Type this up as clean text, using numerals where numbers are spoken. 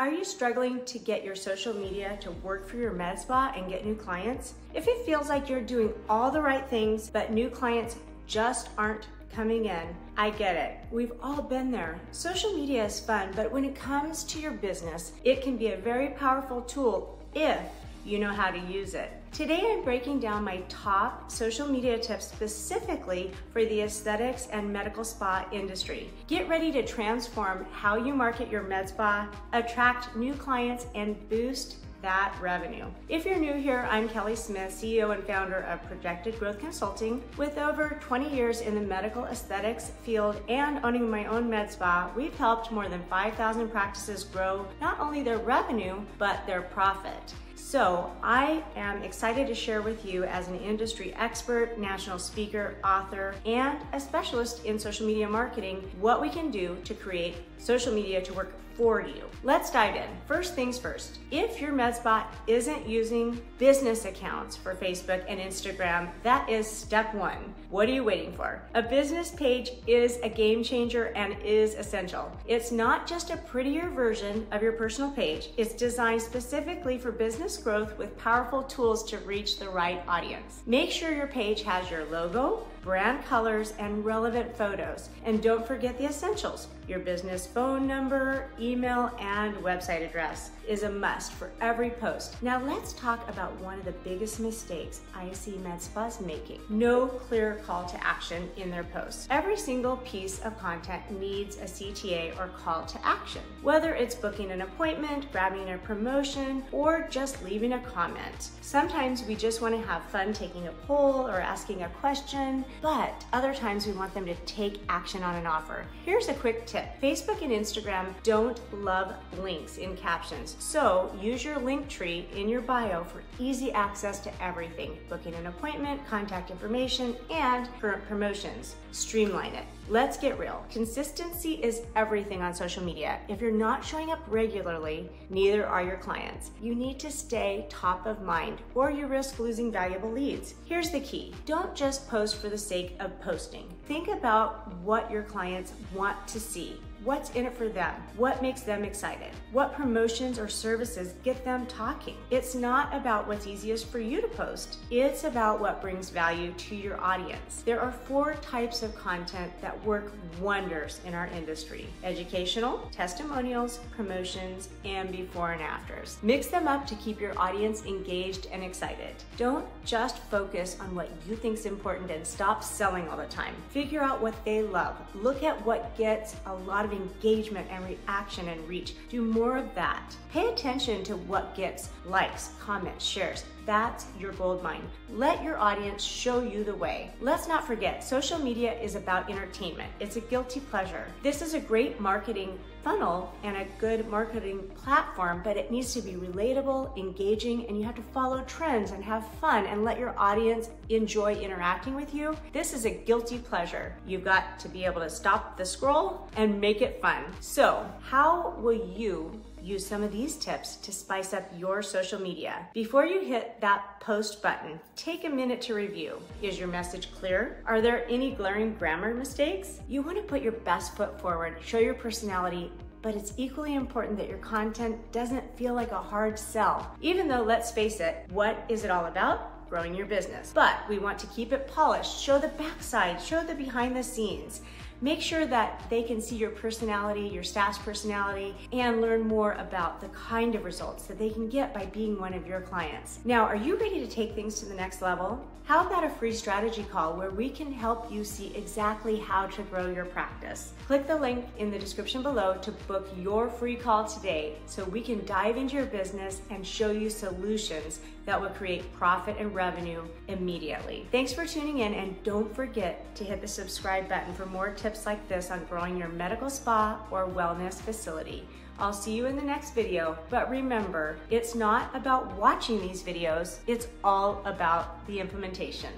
Are you struggling to get your social media to work for your med spa and get new clients? If it feels like you're doing all the right things, but new clients just aren't coming in, I get it. We've all been there. Social media is fun, but when it comes to your business, it can be a very powerful tool if you know how to use it. Today I'm breaking down my top social media tips specifically for the aesthetics and medical spa industry. Get ready to transform how you market your med spa, attract new clients, and boost that revenue. If you're new here, I'm Kelly Smith, CEO and founder of Projected Growth Consulting. With over 20 years in the medical aesthetics field and owning my own med spa, we've helped more than 5,000 practices grow not only their revenue, but their profit. So I am excited to share with you as an industry expert, national speaker, author, and a specialist in social media marketing, what we can do to create social media to work for you. Let's dive in. First things first, if your med spa isn't using business accounts for Facebook and Instagram, that is step one. What are you waiting for? A business page is a game changer and is essential. It's not just a prettier version of your personal page. It's designed specifically for business growth with powerful tools to reach the right audience. Make sure your page has your logo, brand colors, and relevant photos. And don't forget the essentials. Your business phone number, email, and website address is a must for every post. Now let's talk about one of the biggest mistakes I see med spas making. No clear call to action in their posts. Every single piece of content needs a CTA or call to action. Whether it's booking an appointment, grabbing a promotion, or just leaving a comment. Sometimes we just want to have fun taking a poll or asking a question, but other times we want them to take action on an offer. Here's a quick tip. Facebook and Instagram don't love links in captions, so use your link tree in your bio for easy access to everything, booking an appointment, contact information, and current promotions. Streamline it. Let's get real. Consistency is everything on social media. If you're not showing up regularly, neither are your clients. You need to stay top of mind or you risk losing valuable leads. Here's the key. Don't just post for the sake of posting. Think about what your clients want to see. What's in it for them? What makes them excited? What promotions or services get them talking? It's not about what's easiest for you to post. It's about what brings value to your audience. There are four types of content that work wonders in our industry: educational, testimonials, promotions, and before and afters. Mix them up to keep your audience engaged and excited. Don't just focus on what you think is important and stop selling all the time. Figure out what they love. Look at what gets a lot of engagement and reaction and reach. Do more of that. Pay attention to what gets likes, comments, shares. That's your gold mine. Let your audience show you the way. Let's not forget, social media is about entertainment. It's a guilty pleasure. This is a great marketing funnel and a good marketing platform, but it needs to be relatable, engaging, and you have to follow trends and have fun and let your audience enjoy interacting with you. This is a guilty pleasure. You've got to be able to stop the scroll and make it fun. So, how will you use some of these tips to spice up your social media? Before you hit that post button, take a minute to review. Is your message clear? Are there any glaring grammar mistakes? You want to put your best foot forward, show your personality, but it's equally important that your content doesn't feel like a hard sell. Even though, let's face it, what is it all about? Growing your business. But we want to keep it polished, show the backside, show the behind the scenes. Make sure that they can see your personality, your staff's personality, and learn more about the kind of results that they can get by being one of your clients. Now, are you ready to take things to the next level? How about a free strategy call where we can help you see exactly how to grow your practice? Click the link in the description below to book your free call today so we can dive into your business and show you solutions that will create profit and revenue immediately. Thanks for tuning in, and don't forget to hit the subscribe button for more tips like this on growing your medical spa or wellness facility. I'll see you in the next video, but remember, it's not about watching these videos, it's all about the implementation.